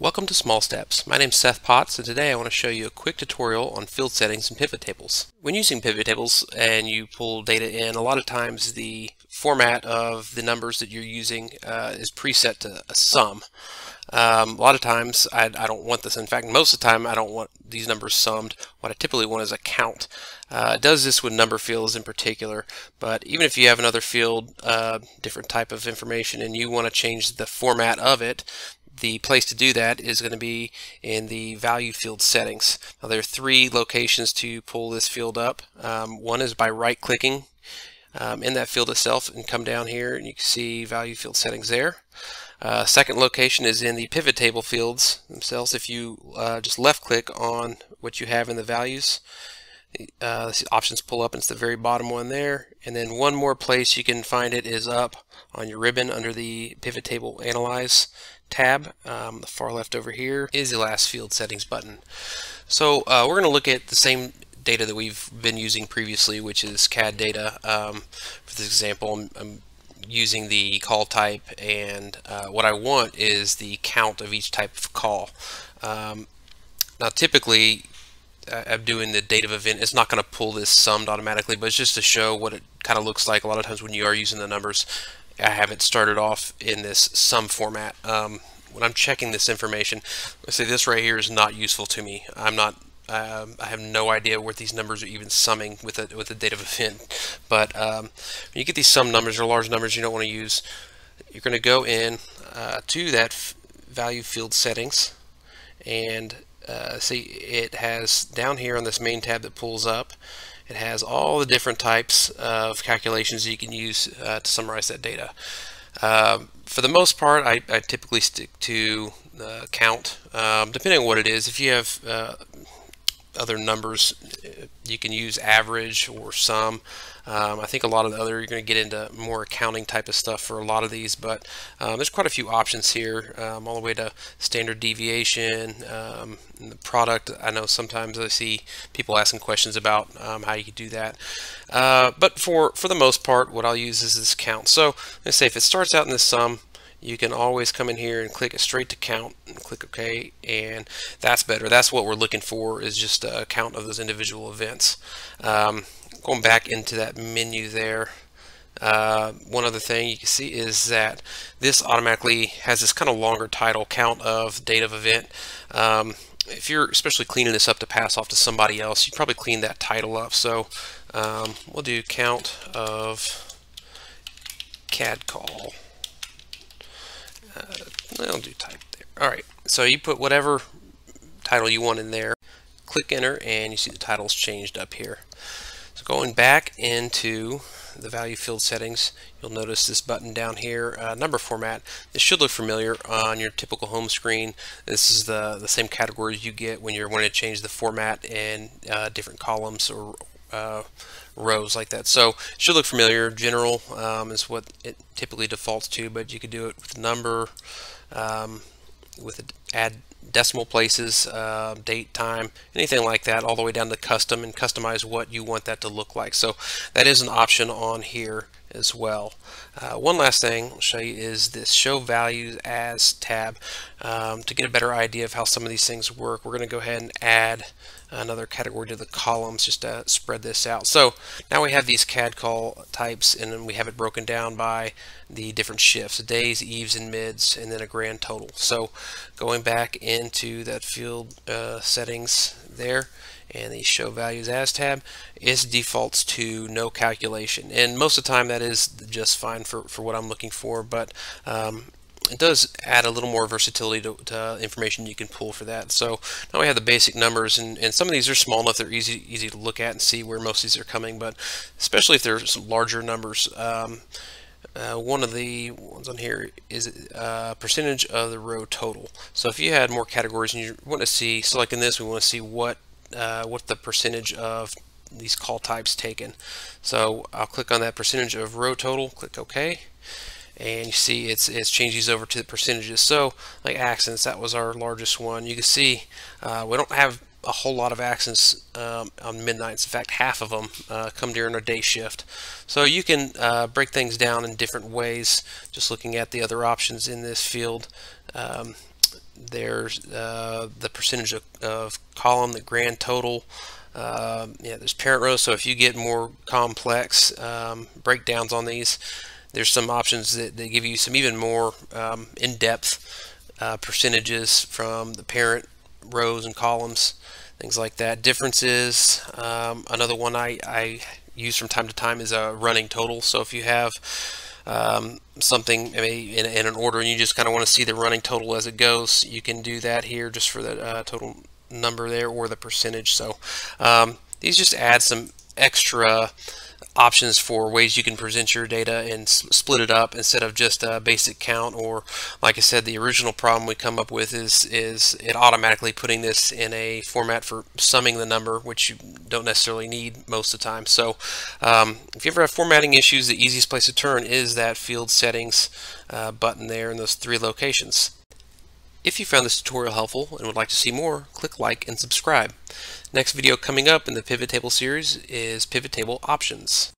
Welcome to Small Steps. My name is Seth Potts, and today I want to show you a quick tutorial on field settings and pivot tables. When using pivot tables and you pull data in, a lot of times the format of the numbers that you're using is preset to a sum. A lot of times I don't want this. In fact, most of the time I don't want these numbers summed. What I typically want is a count. It does this with number fields in particular, but even if you have another field, different type of information, and you want to change the format of it, the place to do that is going to be in the value field settings. Now there are three locations to pull this field up. One is by right-clicking in that field itself and come down here and you can see value field settings there. Second location is in the pivot table fields themselves. If you just left-click on what you have in the values, the options pull up, and it's the very bottom one there. And then one more place you can find it is up on your ribbon under the pivot table analyze tab. The far left over here is the last field settings button. So we're going to look at the same data that we've been using previously, which is CAD data. For this example, I'm using the call type, and what I want is the count of each type of call. Now typically I'm doing the date of event. It's not going to pull this summed automatically, but it's just to show what it kind of looks like. A lot of times when you are using the numbers, I have it started off in this sum format. When I'm checking this information, let's say this right here is not useful to me. I'm not. I have no idea what these numbers are even summing with a date of event. But when you get these sum numbers or large numbers you don't want to use, you're going to go in to that value field settings and. See, it has down here on this main tab that pulls up, it has all the different types of calculations you can use to summarize that data. For the most part, I typically stick to count, depending on what it is. If you have other numbers, you can use average or sum. I think a lot of the other, you're going to get into more accounting type of stuff for a lot of these, but there's quite a few options here, all the way to standard deviation, and the product. I know sometimes I see people asking questions about how you could do that, but for the most part, what I'll use is this count. So let's say if it starts out in this sum, you can always come in here and click it straight to count and click OK, and that's better. That's what we're looking for, is just a count of those individual events. Going back into that menu there, one other thing you can see is that this automatically has this kind of longer title, count of date of event. If you're especially cleaning this up to pass off to somebody else, you probably clean that title up. So we'll do count of CAD call. I'll do type there. Alright, so you put whatever title you want in there, click enter, and you see the title's changed up here. So going back into the value field settings, you'll notice this button down here, number format. This should look familiar on your typical home screen. This is the same categories you get when you're wanting to change the format and different columns or rows like that. So it should look familiar. General is what it typically defaults to, but you could do it with number, with add decimal places, date, time, anything like that, all the way down to custom, and customize what you want that to look like. So that is an option on here as well. One last thing I'll show you is this show values as tab. To get a better idea of how some of these things work, we're going to go ahead and add another category to the columns just to spread this out. So now we have these CAD call types, and then we have it broken down by the different shifts, days, eves, and mids, and then a grand total. So going back into that field settings there, and the show values as tab, it defaults to no calculation, and most of the time that is just fine for what I'm looking for, but it does add a little more versatility to information you can pull for that. So now we have the basic numbers, and some of these are small enough they're easy to look at and see where most of these are coming, but especially if there's some larger numbers. One of the ones on here is percentage of the row total. So if you had more categories and you want to see, so like in this, we want to see what the percentage of these call types taken. So I'll click on that percentage of row total, click OK, and you see it's changes over to the percentages. So like accents, that was our largest one. You can see we don't have a whole lot of accents on midnights. In fact, half of them come during our day shift. So you can break things down in different ways, just looking at the other options in this field. There's the percentage of column, the grand total. Yeah, there's parent row. So if you get more complex breakdowns on these, there's some options that they give you some even more in-depth percentages from the parent rows and columns, things like that. Differences, another one I use from time to time is a running total. So if you have something in an order and you just kind of want to see the running total as it goes, you can do that here just for the total number there or the percentage. So these just add some extra options for ways you can present your data and split it up instead of just a basic count, or like I said, the original problem we come up with is it automatically putting this in a format for summing the number, which you don't necessarily need most of the time. So if you ever have formatting issues, the easiest place to turn is that field settings button there in those three locations. If you found this tutorial helpful and would like to see more, click like and subscribe. Next video coming up in the pivot table series is pivot table options.